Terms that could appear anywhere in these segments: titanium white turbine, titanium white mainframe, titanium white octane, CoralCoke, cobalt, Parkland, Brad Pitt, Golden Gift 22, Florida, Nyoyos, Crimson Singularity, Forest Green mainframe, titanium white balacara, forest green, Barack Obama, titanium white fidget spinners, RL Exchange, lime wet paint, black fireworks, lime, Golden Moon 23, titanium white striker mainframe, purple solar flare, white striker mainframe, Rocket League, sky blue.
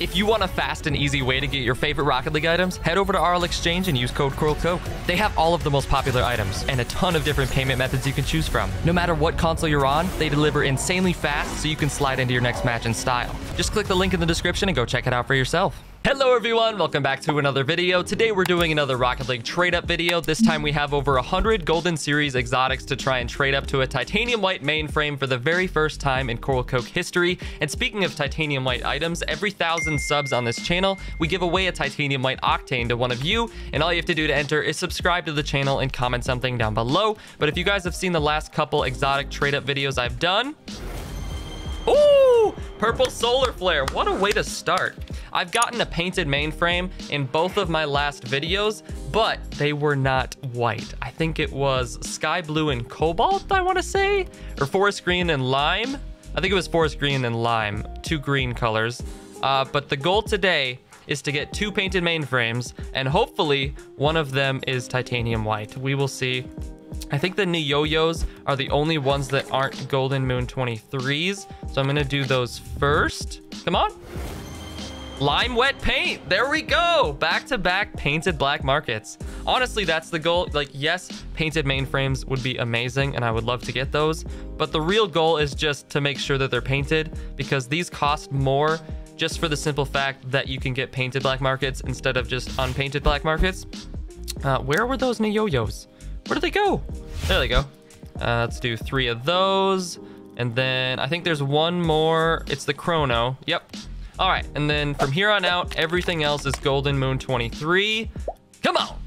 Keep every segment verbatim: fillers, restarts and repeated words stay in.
If you want a fast and easy way to get your favorite Rocket League items, head over to R L Exchange and use code CoralCoke. They have all of the most popular items and a ton of different payment methods you can choose from. No matter what console you're on, they deliver insanely fast so you can slide into your next match in style. Just click the link in the description and go check it out for yourself. Hello everyone, welcome back to another video. Today we're doing another Rocket League trade up video. This time we have over one hundred Golden Series exotics to try and trade up to a titanium white mainframe for the very first time in CoralCoke history. And speaking of titanium white items, every thousand subs on this channel, we give away a titanium white octane to one of you. And all you have to do to enter is subscribe to the channel and comment something down below. But if you guys have seen the last couple exotic trade up videos I've done, ooh, purple solar flare, what a way to start. I've gotten a painted mainframe in both of my last videos, but they were not white. I think it was sky blue and cobalt, I want to say, or forest green and lime. I think it was forest green and lime, two green colors. Uh, but the goal today is to get two painted mainframes, and hopefully one of them is titanium white. We will see. I think the Nyoyos are the only ones that aren't Golden Moon twenty-threes, so I'm going to do those first. Come on. Lime wet paint, there we go. Back to back painted black markets. Honestly, that's the goal. Like, yes, painted mainframes would be amazing and I would love to get those, but the real goal is just to make sure that they're painted, because these cost more just for the simple fact that you can get painted black markets instead of just unpainted black markets. Uh, where were those Nyoyos? Where did they go? There they go. Uh, let's do three of those. And then I think there's one more. It's the chrono. Yep. All right, and then from here on out, everything else is Golden Moon twenty-three. Come on.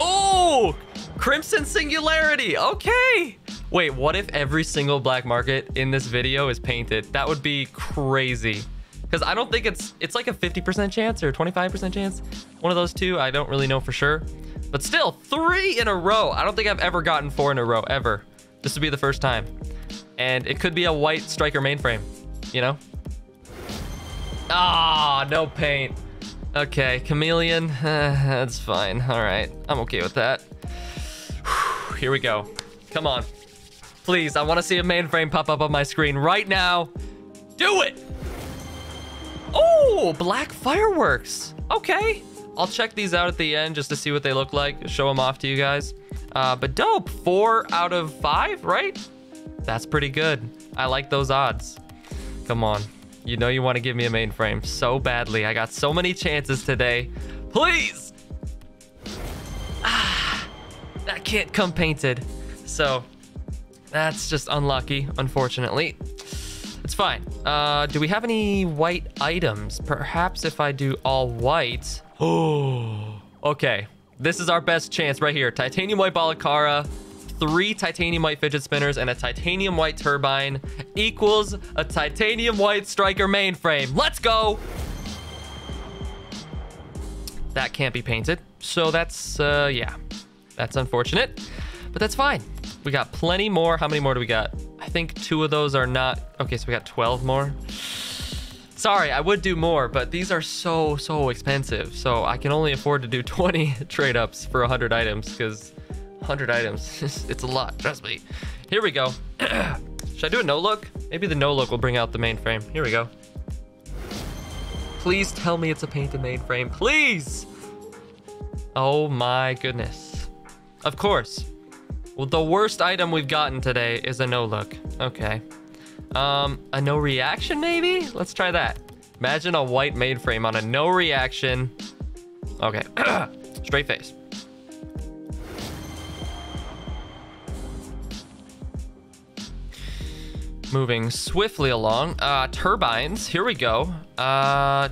Oh, Crimson Singularity. Okay. Wait, what if every single black market in this video is painted? That would be crazy. Because I don't think it's, it's like a fifty percent chance or twenty-five percent chance. One of those two, I don't really know for sure. But still, three in a row. I don't think I've ever gotten four in a row, ever. This would be the first time. And it could be a white striker mainframe, you know? Ah, oh, no paint. Okay, chameleon. Uh, that's fine. All right, I'm okay with that. Whew, here we go. Come on. Please, I want to see a mainframe pop up on my screen right now. Do it. Oh, black fireworks. Okay. I'll check these out at the end just to see what they look like. Show them off to you guys. Uh, but dope. Four out of five, right? That's pretty good. I like those odds. Come on. You know you want to give me a mainframe so badly. I got so many chances today. Please! Ah, that can't come painted. So, that's just unlucky, unfortunately. It's fine. Uh, do we have any white items? Perhaps if I do all white. Oh, okay. This is our best chance right here. Titanium white balacara, three titanium white fidget spinners, and a titanium white turbine equals a titanium white striker mainframe. Let's go. That can't be painted, so that's uh yeah, that's unfortunate, but that's fine. We got plenty more. How many more do we got? I think two of those are not okay, so we got twelve more. Sorry, I would do more, but these are so so expensive, so I can only afford to do twenty trade ups for one hundred items, because one hundred items, it's a lot, trust me. Here we go. Should I do a no look? Maybe the no look will bring out the mainframe. Here we go. Please tell me it's a painted mainframe, please. Oh my goodness. Of course. Well, the worst item we've gotten today is a no look. Okay. Um, a no reaction maybe? Let's try that. Imagine a white mainframe on a no reaction. Okay. Straight face. Moving swiftly along. Uh, turbines. Here we go. Uh,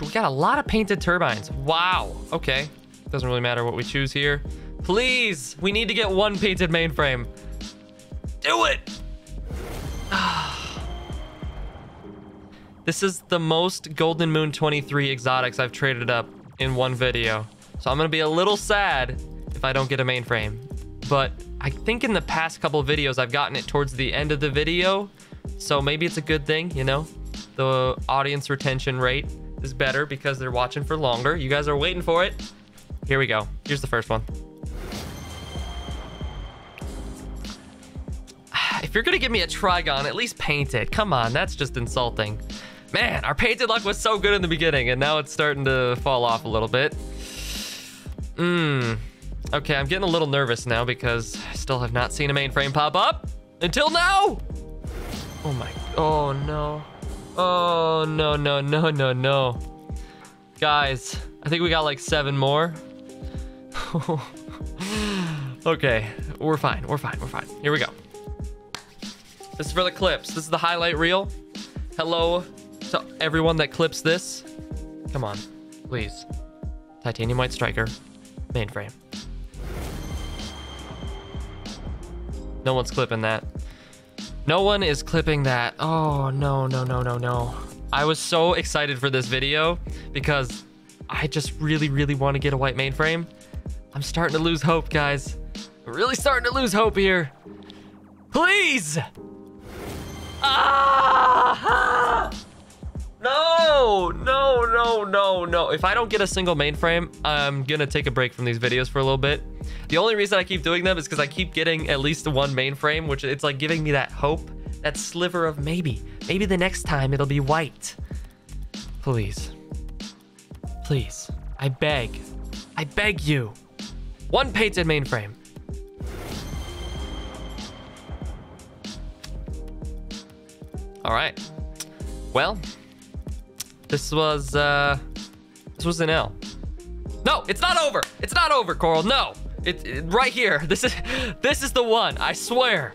we got a lot of painted turbines. Wow. Okay. Doesn't really matter what we choose here. Please. We need to get one painted mainframe. Do it. This is the most Golden Moon twenty-three exotics I've traded up in one video. So I'm going to be a little sad if I don't get a mainframe. But I think in the past couple videos, I've gotten it towards the end of the video. So maybe it's a good thing, you know? The audience retention rate is better because they're watching for longer. You guys are waiting for it. Here we go. Here's the first one. If you're going to give me a Trigon, at least paint it. Come on, that's just insulting. Man, our painted luck was so good in the beginning, and now it's starting to fall off a little bit. Mmm. Okay, I'm getting a little nervous now because I still have not seen a mainframe pop up until now. Oh my, oh no. Oh no, no, no, no, no. Guys, I think we got like seven more. Okay, we're fine, we're fine, we're fine. Here we go. This is for the clips. This is the highlight reel. Hello to everyone that clips this. Come on, please. Titanium white striker mainframe. No one's clipping that. No one is clipping that. Oh, no, no, no, no, no. I was so excited for this video because I just really, really want to get a white mainframe. I'm starting to lose hope, guys. I'm really starting to lose hope here. Please! Ah! No, no, no, no, no. If I don't get a single mainframe, I'm gonna take a break from these videos for a little bit. The only reason I keep doing them is because I keep getting at least one mainframe, which it's like giving me that hope, that sliver of maybe. Maybe the next time it'll be white. Please. Please. I beg. I beg you. One painted mainframe. All right. Well, this was uh, this was an L. No, it's not over. It's not over, Coral. No, it, it right here. This is this is the one. I swear.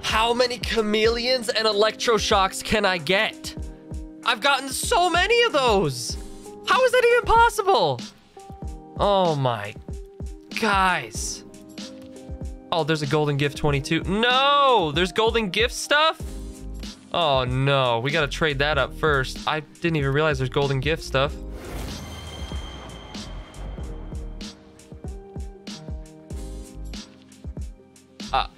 How many chameleons and electroshocks can I get? I've gotten so many of those. How is that even possible? Oh my, guys. Oh, there's a Golden Gift twenty-two. No, there's Golden Gift stuff? Oh, no. We got to trade that up first. I didn't even realize there's Golden Gift stuff. Uh.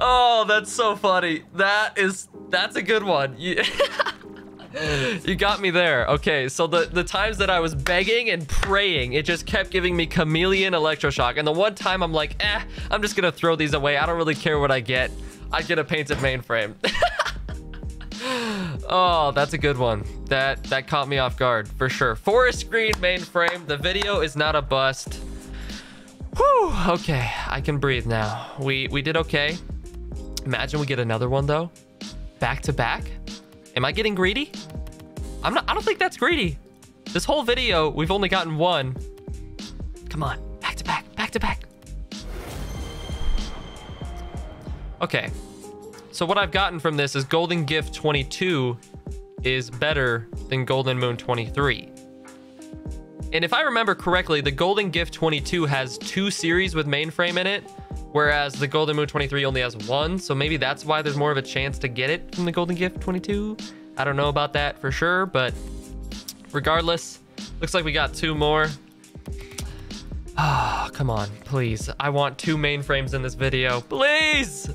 Oh, that's so funny. That is... That's a good one. Yeah. You got me there. Okay, so the, the times that I was begging and praying, it just kept giving me chameleon electroshock. And the one time I'm like, eh, I'm just going to throw these away. I don't really care what I get. I get a painted mainframe. Oh, that's a good one. That that caught me off guard for sure. Forest green mainframe. The video is not a bust. Whew, okay, I can breathe now. We, we did okay. Imagine we get another one, though. Back to back. Am I getting greedy? I'm not. I don't think that's greedy. This whole video, we've only gotten one. Come on, back to back, back to back. Okay. So what I've gotten from this is Golden Gift twenty-two is better than Golden Moon twenty-three. And if I remember correctly, the Golden Gift twenty-two has two series with mainframe in it, whereas the Golden Moon twenty-three only has one, so maybe that's why there's more of a chance to get it from the Golden Gift twenty-two. I don't know about that for sure, but regardless, looks like we got two more. Ah, oh, come on, please. I want two mainframes in this video, please.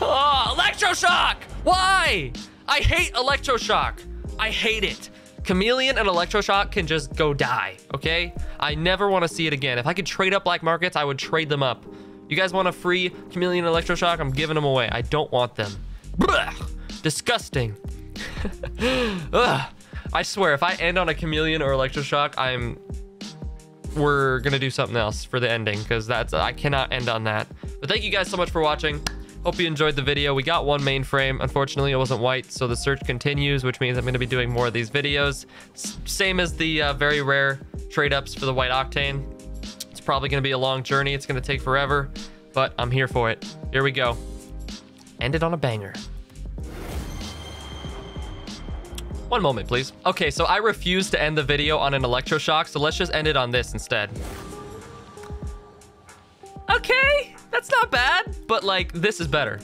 Oh, electroshock! Why? I hate electroshock. I hate it. Chameleon and electroshock can just go die, okay? I never want to see it again. If I could trade up black markets, I would trade them up. You guys want a free chameleon electroshock? I'm giving them away. I don't want them. Blech! Disgusting. Ugh. I swear, if I end on a chameleon or electroshock, I'm... We're gonna do something else for the ending, because that's I cannot end on that. But thank you guys so much for watching. Hope you enjoyed the video. We got one mainframe. Unfortunately, it wasn't white, so the search continues, which means I'm going to be doing more of these videos. S same as the uh, very rare trade-ups for the white octane. It's probably going to be a long journey. It's going to take forever, but I'm here for it. Here we go. End it on a banger. One moment, please. Okay, so I refuse to end the video on an electroshock, so let's just end it on this instead. Okay, that's not bad, but like this is better.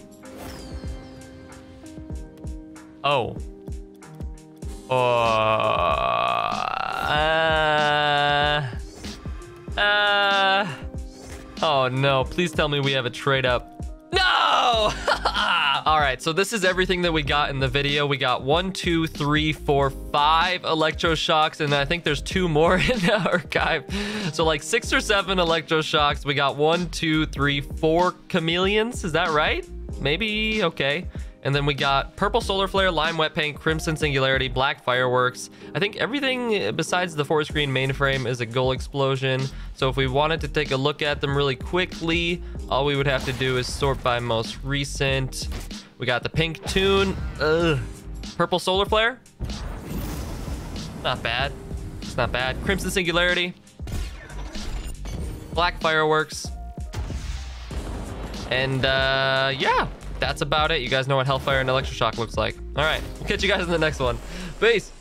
Oh. Oh. Uh, uh, oh no, please tell me we have a trade up. No! all right, so this is everything that we got in the video. We got one, two, three, four, five electroshocks, and I think there's two more in the archive. So like six or seven electroshocks. We got one, two, three, four chameleons. Is that right? Maybe, okay. And then we got purple solar flare, lime wet paint, crimson singularity, black fireworks. I think everything besides the forest green mainframe is a goal explosion. So if we wanted to take a look at them really quickly, all we would have to do is sort by most recent. We got the pink tune, Ugh. purple solar flare. Not bad, it's not bad. Crimson singularity, black fireworks. And uh, yeah. That's about it. You guys know what Hellfire and Electroshock looks like. All right, we'll catch you guys in the next one. Peace.